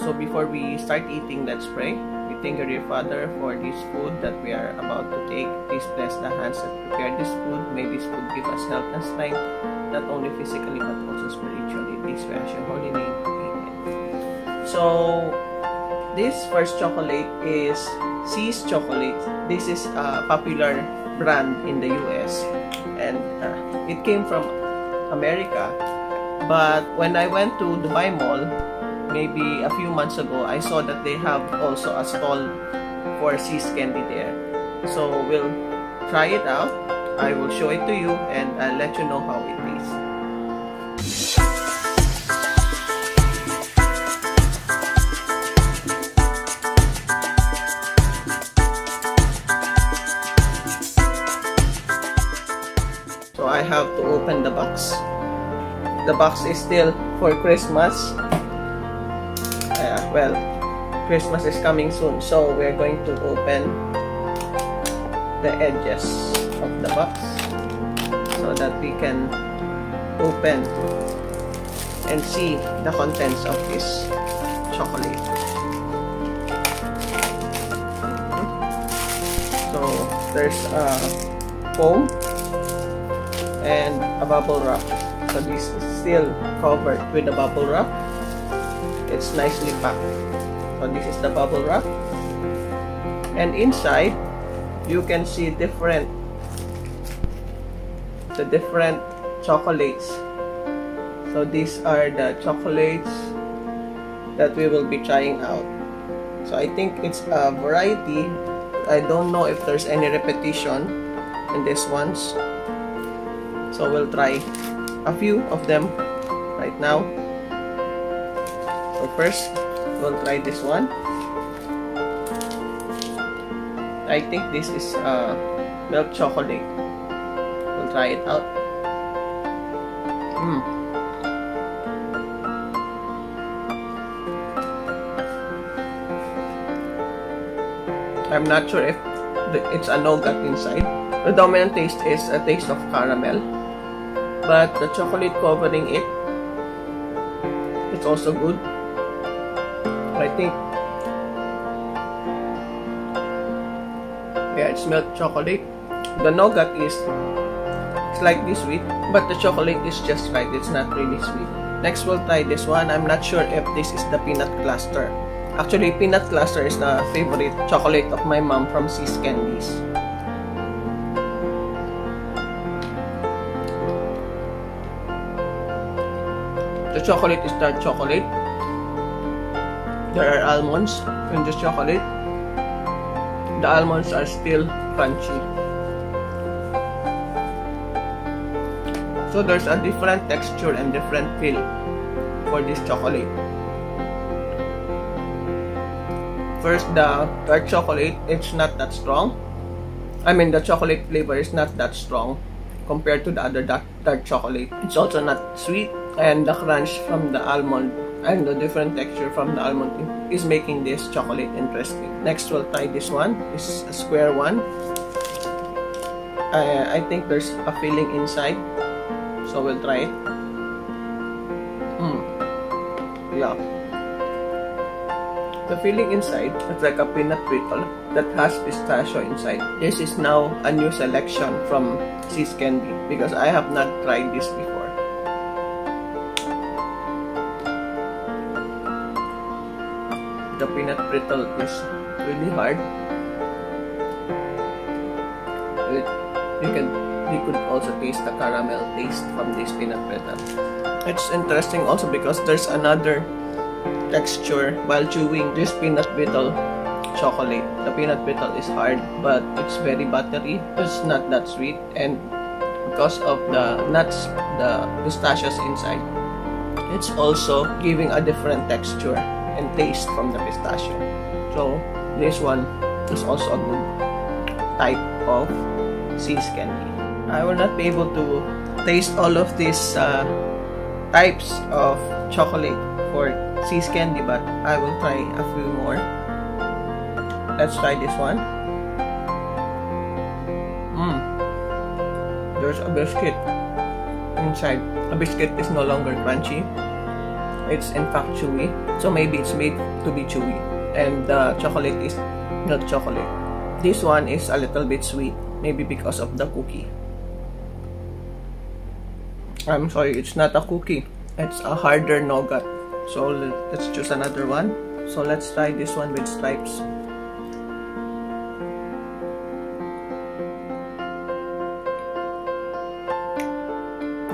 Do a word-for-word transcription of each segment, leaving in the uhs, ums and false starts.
So before we start eating, let's pray. We thank you, dear Father, for this food that we are about to take. Please bless the hands that prepare this food. May this food give us health and strength, not only physically but also spiritually. Please we ask your holy name. Amen. So this first chocolate is See's chocolate. This is a popular brand in the U S and uh, it came from America. But when I went to Dubai Mall, maybe a few months ago, I saw that they have also a stall for See's Candy there. So we'll try it out. I will show it to you and I'll let you know how it tastes. So I have to open the box. The box is still for Christmas. Uh, well, Christmas is coming soon, so we're going to open the edges of the box so that we can open and see the contents of this chocolate. Mm-hmm. So there's a foam and a bubble wrap. So this is still covered with a bubble wrap. It's nicely packed. So this is the bubble wrap. And inside, you can see different, the different chocolates. So these are the chocolates that we will be trying out. So I think it's a variety. I don't know if there's any repetition in these ones. So we'll try a few of them right now. So first, we'll try this one. I think this is uh, milk chocolate. We'll try it out. Mm. I'm not sure if it's a nougat inside. The dominant taste is a taste of caramel, but the chocolate covering it, it's also good. I think, yeah, it's milk chocolate. The nougat is slightly sweet, but the chocolate is just right. It's not really sweet. Next, we'll try this one. I'm not sure if this is the peanut cluster. Actually, peanut cluster is the favorite chocolate of my mom from See's Candies. The chocolate is dark chocolate. There are almonds in this chocolate. The almonds are still crunchy. So there's a different texture and different feel for this chocolate. First, the dark chocolate, it's not that strong. I mean, the chocolate flavor is not that strong compared to the other dark, dark chocolate. It's also not sweet, and the crunch from the almond and the different texture from the almond is making this chocolate interesting. Next, we'll try this one. This is a square one. Uh, I think there's a filling inside, so we'll try it. Mm. Yeah. The filling inside is like a peanut brittle that has pistachio inside. This is now a new selection from See's Candy because I have not tried this before. The peanut brittle is really hard. It, you can you could also taste the caramel taste from this peanut brittle. It's interesting also because there's another texture while chewing this peanut brittle chocolate. The peanut brittle is hard, but it's very buttery. It's not that sweet, and because of the nuts, the pistachios inside, it's also giving a different texture and taste from the pistachio. So this one is also a good type of See's Candy. I will not be able to taste all of these uh, types of chocolate for See's Candy, but I will try a few more. Let's try this one. Mm. There's a biscuit inside. The biscuit is no longer crunchy. It's in fact chewy. So maybe it's made to be chewy. And the chocolate is milk chocolate. This one is a little bit sweet. Maybe because of the cookie. I'm sorry, it's not a cookie. It's a harder nougat. So let's choose another one. So let's try this one with stripes.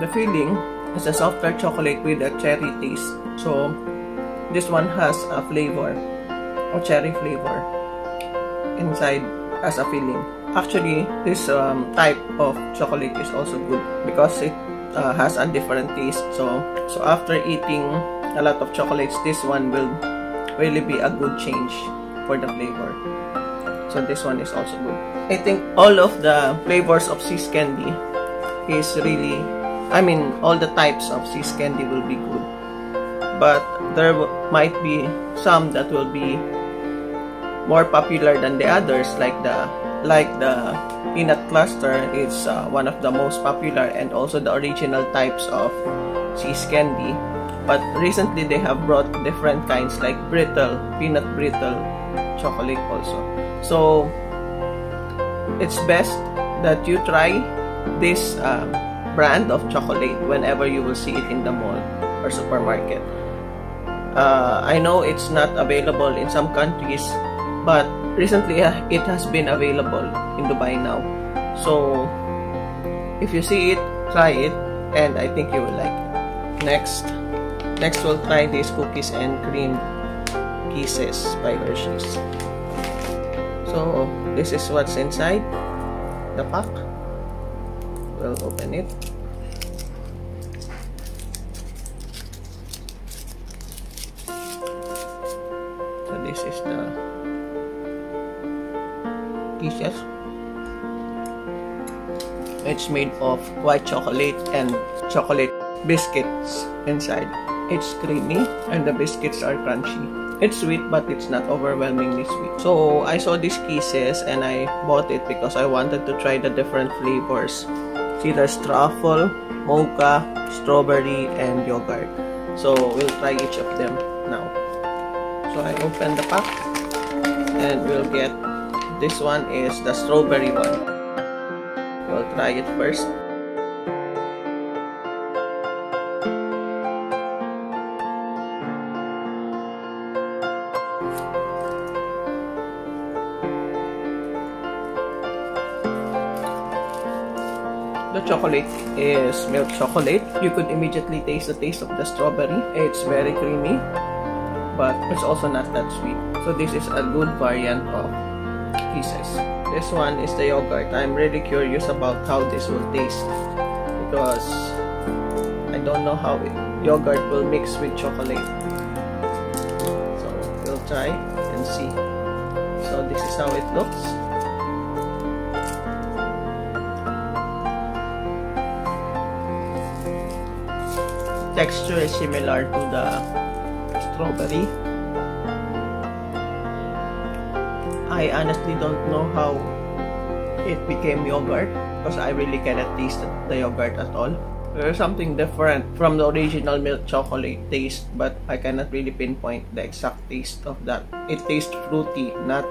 The filling is a softer chocolate with a cherry taste. So this one has a flavor, or cherry flavor, inside as a filling. Actually, this um, type of chocolate is also good because it uh, has a different taste. So, so after eating a lot of chocolates, this one will really be a good change for the flavor. So this one is also good. I think all of the flavors of See's Candy is really, I mean, all the types of See's Candy will be good, but there might be some that will be more popular than the others, like the like the peanut cluster is uh, one of the most popular, and also the original types of See's Candy. But recently they have brought different kinds like brittle, peanut brittle chocolate also. So it's best that you try this um, brand of chocolate whenever you will see it in the mall or supermarket. Uh, I know it's not available in some countries, but recently uh, it has been available in Dubai now. So if you see it, try it, and I think you will like it. Next, next we'll try these cookies and cream kisses by Hershey's. So this is what's inside the pack. We'll open it. So this is the kisses. It's made of white chocolate and chocolate biscuits inside. It's creamy and the biscuits are crunchy. It's sweet, but it's not overwhelmingly sweet. So I saw these kisses and I bought it because I wanted to try the different flavors. See, there's truffle, mocha, strawberry, and yogurt. So we'll try each of them now. So I open the pack and we'll get, this one is the strawberry one. We'll try it first. The chocolate is milk chocolate. You could immediately taste the taste of the strawberry. It's very creamy, but it's also not that sweet. So this is a good variant of kisses. This one is the yogurt. I'm really curious about how this will taste because I don't know how it, yogurt will mix with chocolate. So we'll try and see. So this is how it looks. Texture is similar to the strawberry. I honestly don't know how it became yogurt because I really cannot taste the yogurt at all. There's something different from the original milk chocolate taste, but I cannot really pinpoint the exact taste of that. It tastes fruity, not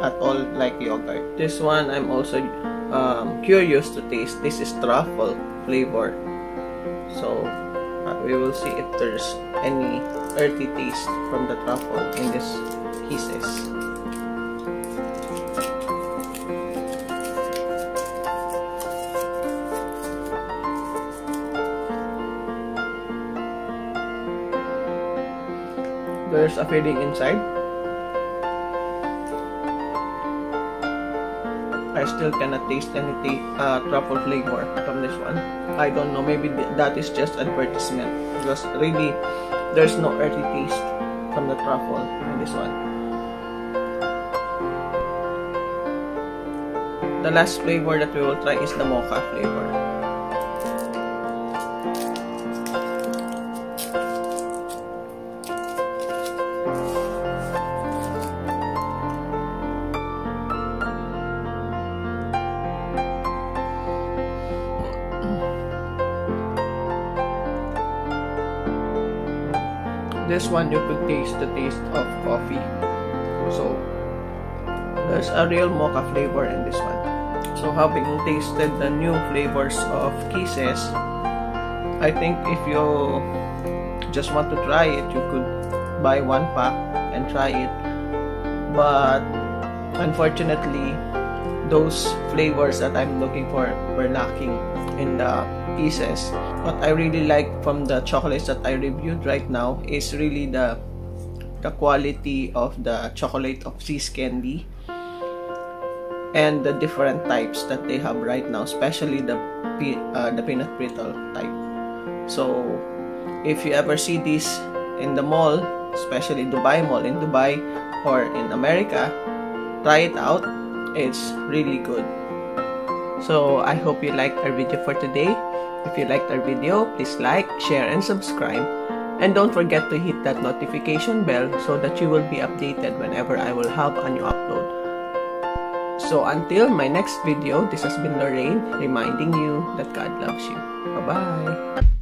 at all like yogurt. This one I'm also um, curious to taste. This is truffle flavor. So we will see if there's any earthy taste from the truffle in this kisses. There's a filling inside. I still cannot taste any uh, truffle flavor from this one. I don't know, maybe th that is just advertisement because really there's no earthy taste from the truffle in this one. The last flavor that we will try is the mocha flavor. This one you could taste the taste of coffee. So there's a real mocha flavor in this one. So having tasted the new flavors of Kisses, I think if you just want to try it, you could buy one pack and try it. But unfortunately, those flavors that I'm looking for were lacking in the Kisses. What I really like from the chocolates that I reviewed right now is really the the quality of the chocolate of See's Candy and the different types that they have right now, especially the uh, the peanut brittle type. So if you ever see this in the mall, especially Dubai Mall in Dubai or in America, try it out. It's really good. So I hope you liked our video for today. If you liked our video, please like, share, and subscribe. And don't forget to hit that notification bell so that you will be updated whenever I will have a new upload. So until my next video, this has been Lorraine reminding you that God loves you. Bye-bye!